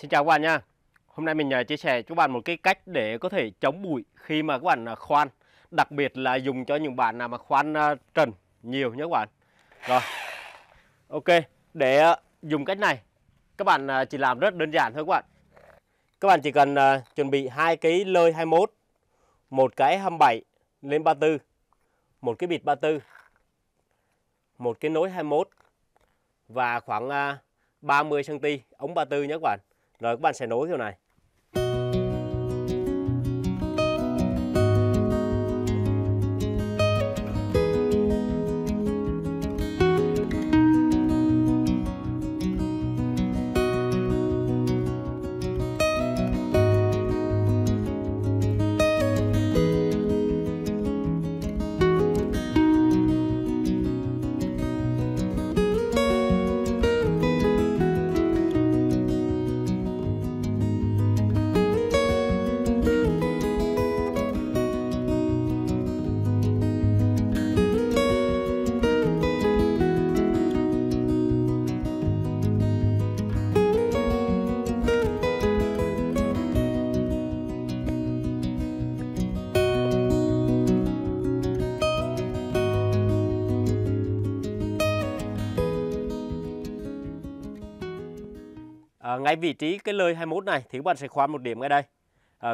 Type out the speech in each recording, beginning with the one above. Xin chào các bạn nha. Hôm nay mình chia sẻ cho các bạn một cái cách để có thể chống bụi khi mà các bạn khoan, đặc biệt là dùng cho những bạn nào mà khoan trần nhiều nhé các bạn. Rồi. Ok, để dùng cách này các bạn chỉ làm rất đơn giản thôi các bạn. Các bạn chỉ cần chuẩn bị hai cái lơi 21, một cái 27 lên 34, một cái bịt 34, một cái nối 21 và khoảng 30 cm ống 34 nhé các bạn. Rồi các bạn sẽ nối kiểu này. Ngay vị trí cái lơi 21 này thì các bạn sẽ khoan một điểm ngay đây.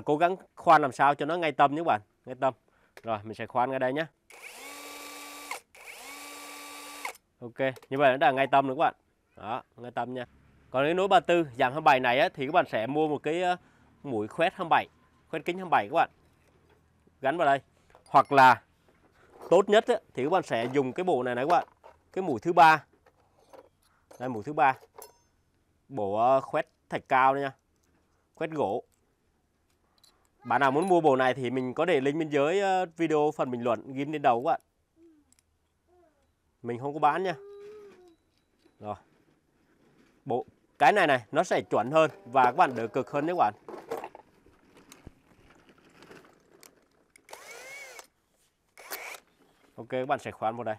Cố gắng khoan làm sao cho nó ngay tâm nhé các bạn, ngay tâm. Rồi mình sẽ khoan ngay đây nhé. Ok, như vậy nó đã ngay tâm nữa các bạn. Đó, ngay tâm nha. Còn cái nối 34 dạng 27 này á, thì các bạn sẽ mua một cái mũi khoét 27, khoét kính 27 các bạn, gắn vào đây. Hoặc là tốt nhất á, thì các bạn sẽ dùng cái bộ này này các bạn, cái mũi thứ 3. Đây mũi thứ 3. Bộ khoét thạch cao đây nha, khoét gỗ. Bạn nào muốn mua bộ này thì mình có để link bên dưới video phần bình luận ghim lên đầu các bạn. Mình không có bán nha. Rồi. Bộ cái này này nó sẽ chuẩn hơn và các bạn đỡ cực hơn đấy các bạn. Ok, các bạn sẽ khoan vào đây.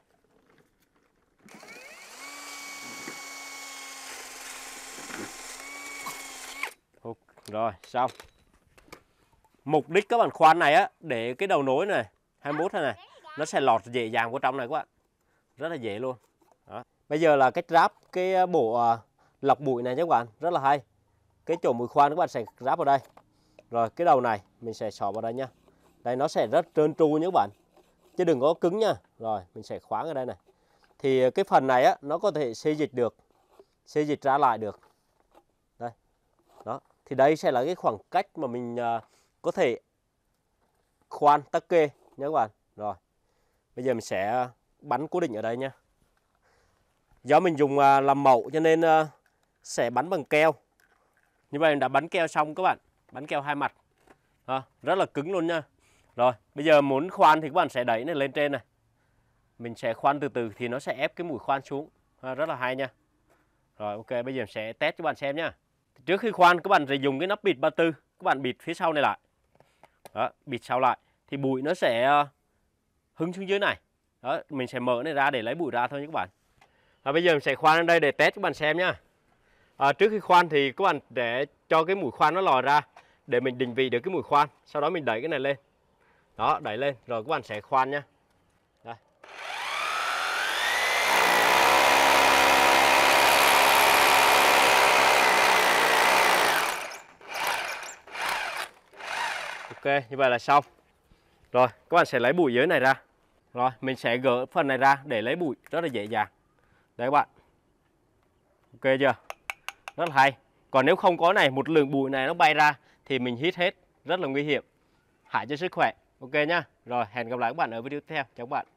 Rồi xong. Mục đích các bạn khoan này á, để cái đầu nối này 21 này nó sẽ lọt dễ dàng vào trong này các bạn, rất là dễ luôn. Đó. Bây giờ là cách ráp cái bộ lọc bụi này nhé các bạn, rất là hay. Cái chỗ mũi khoan các bạn sẽ ráp vào đây. Rồi cái đầu này mình sẽ xỏ vào đây nha. Đây nó sẽ rất trơn tru nhé các bạn, chứ đừng có cứng nha. Rồi mình sẽ khóa ở đây này. Thì cái phần này á, nó có thể xê dịch được, xê dịch ra lại được. Đây. Đó. Thì đây sẽ là cái khoảng cách mà mình có thể khoan tắc kê nhé các bạn. Rồi, bây giờ mình sẽ bắn cố định ở đây nha. Do mình dùng làm mẫu cho nên sẽ bắn bằng keo. Như vậy mình đã bắn keo xong các bạn, bắn keo hai mặt. À, rất là cứng luôn nha. Rồi, bây giờ muốn khoan thì các bạn sẽ đẩy này lên trên này. Mình sẽ khoan từ từ thì nó sẽ ép cái mũi khoan xuống. À, rất là hay nha. Rồi, ok, bây giờ mình sẽ test cho các bạn xem nha. Trước khi khoan các bạn sẽ dùng cái nắp bịt 34, các bạn bịt phía sau này lại. Đó, bịt sau lại thì bụi nó sẽ hứng xuống dưới này. Đó, mình sẽ mở này ra để lấy bụi ra thôi nhé các bạn. Bây giờ mình sẽ khoan ở đây để test các bạn xem nhá. Trước khi khoan thì các bạn để cho cái mũi khoan nó lòi ra để mình định vị được cái mũi khoan, sau đó mình đẩy cái này lên. Đó, đẩy lên rồi các bạn sẽ khoan nhá. Đây. Ok, như vậy là xong. Rồi, các bạn sẽ lấy bụi dưới này ra. Rồi, mình sẽ gỡ phần này ra để lấy bụi rất là dễ dàng. Đấy các bạn. Ok chưa? Rất là hay. Còn nếu không có này, một lượng bụi này nó bay ra thì mình hít hết, rất là nguy hiểm. Hại cho sức khỏe. Ok nhá. Rồi, hẹn gặp lại các bạn ở video tiếp theo. Chào các bạn.